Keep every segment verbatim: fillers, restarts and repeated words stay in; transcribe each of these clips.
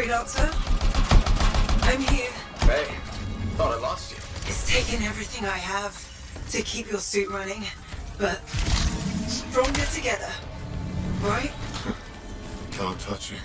Freelancer. I'm here. Hey, thought I lost you. It's taken everything I have to keep your suit running, but stronger together, right? Can't touch it.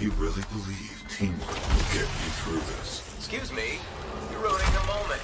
You really believe teamwork will get you through this? Excuse me, you're ruining the moment.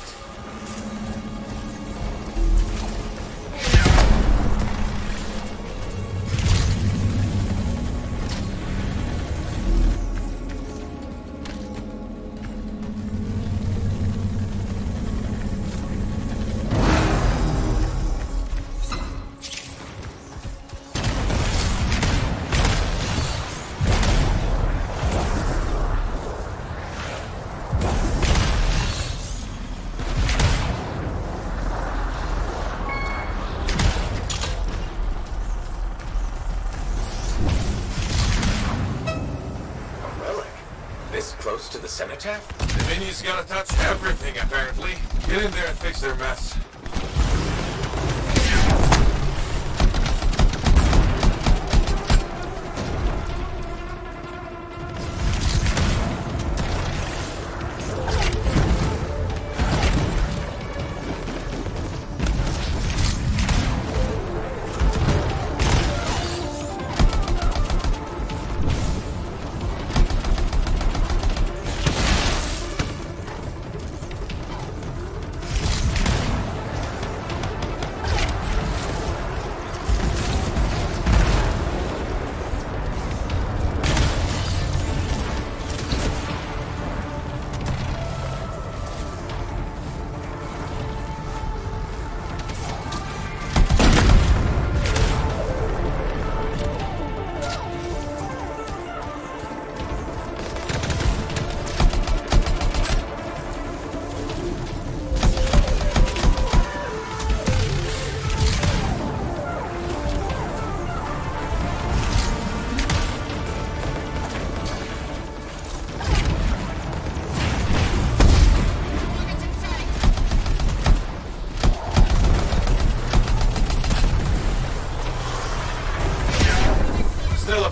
To the cenotaph? The minions gotta touch everything, apparently. Get in there and fix their mess.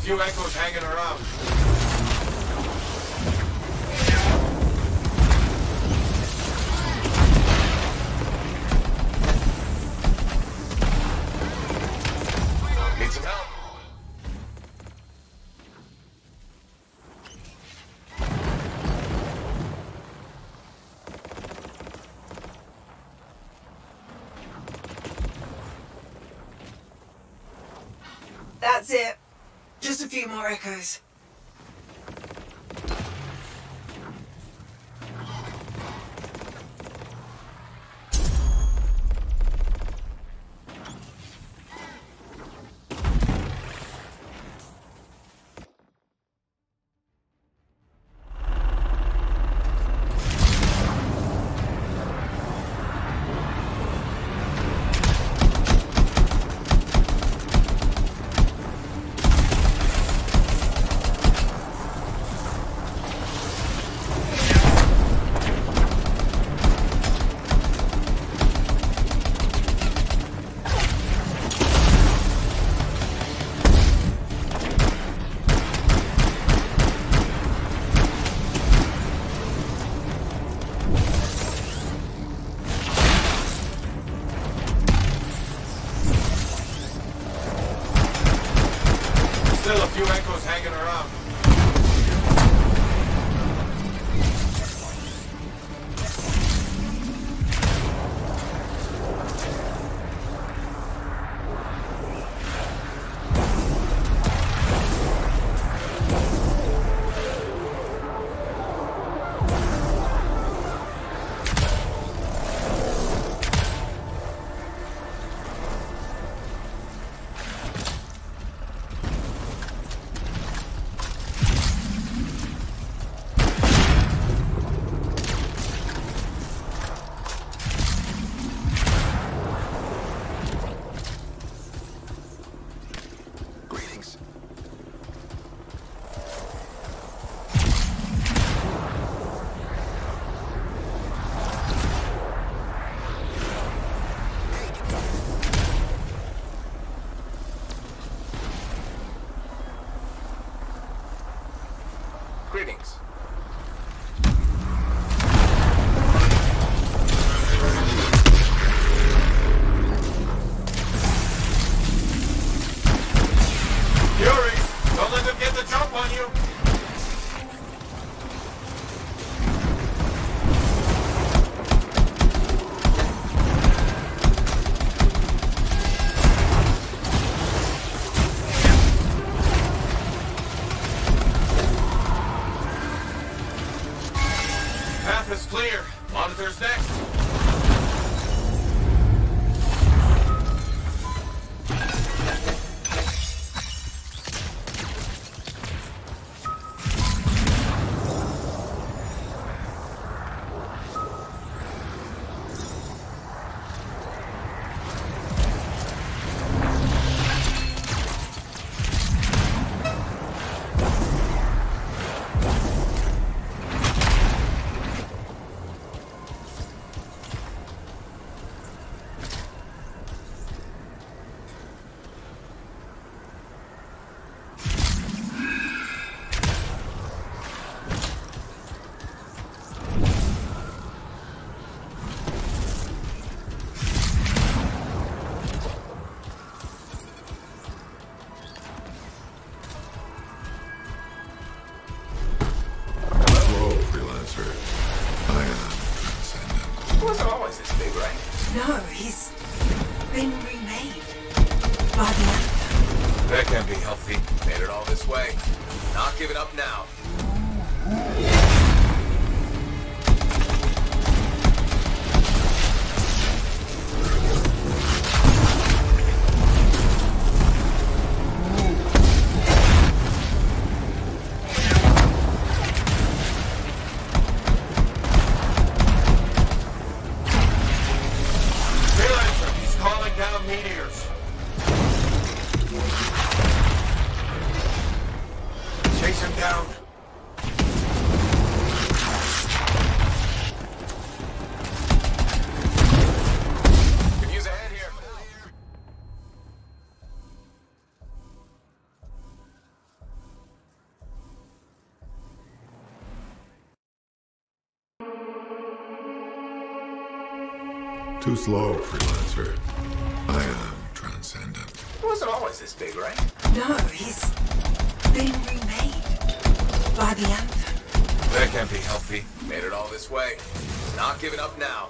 Few echoes hanging around. Need some help? That's it. Just a few more echoes. Still a few echoes hanging around. Greetings. Furies, don't let them get the jump on you. Too slow, Freelancer. I am transcendent. He wasn't always this big, right? No, he's been remade by the Anthem. That can't be healthy. Made it all this way. Not giving up now.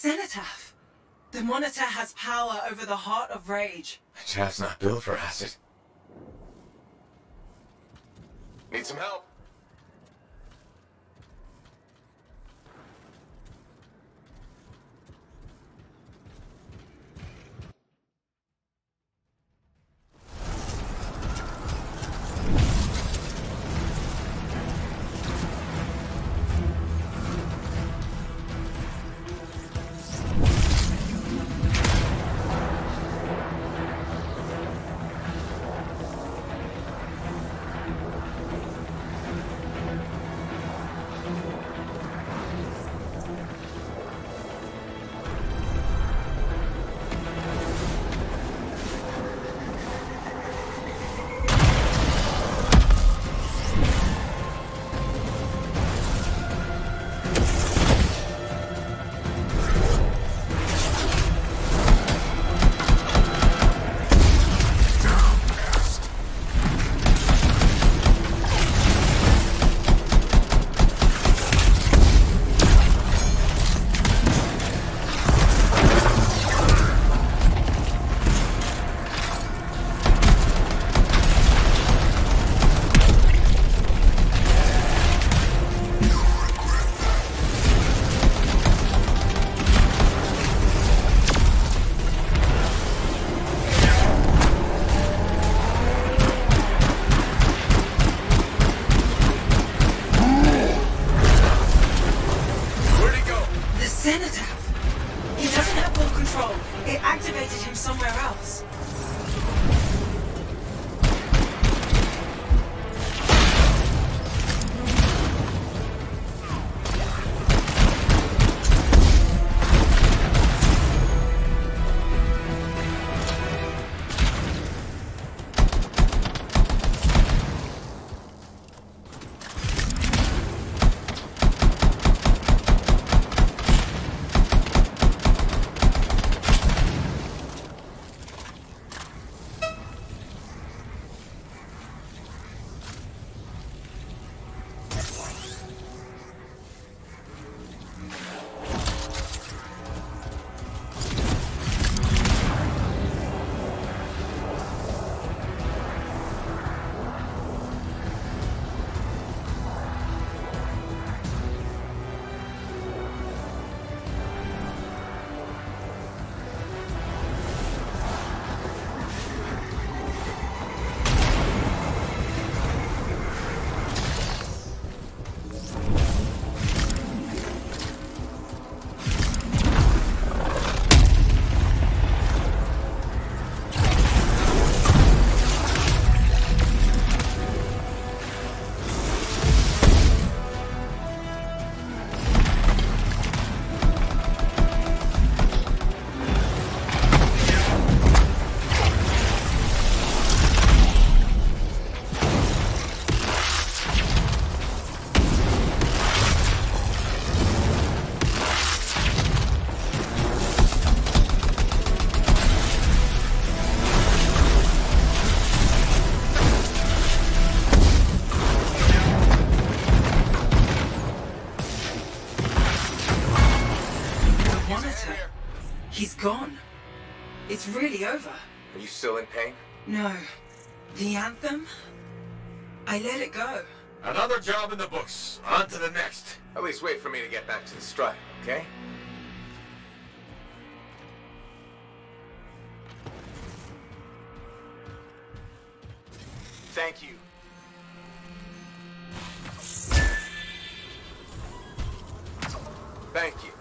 Cenotaph. The Monitor has power over the Heart of Rage. Chaff's not built for acid. Need some help. Cenotaph! He doesn't have full control. It activated him somewhere else. He's gone. It's really over. Are you still in pain? No. The Anthem? I let it go. Another job in the books. On to the next. At least wait for me to get back to the strike, okay? Thank you. Thank you.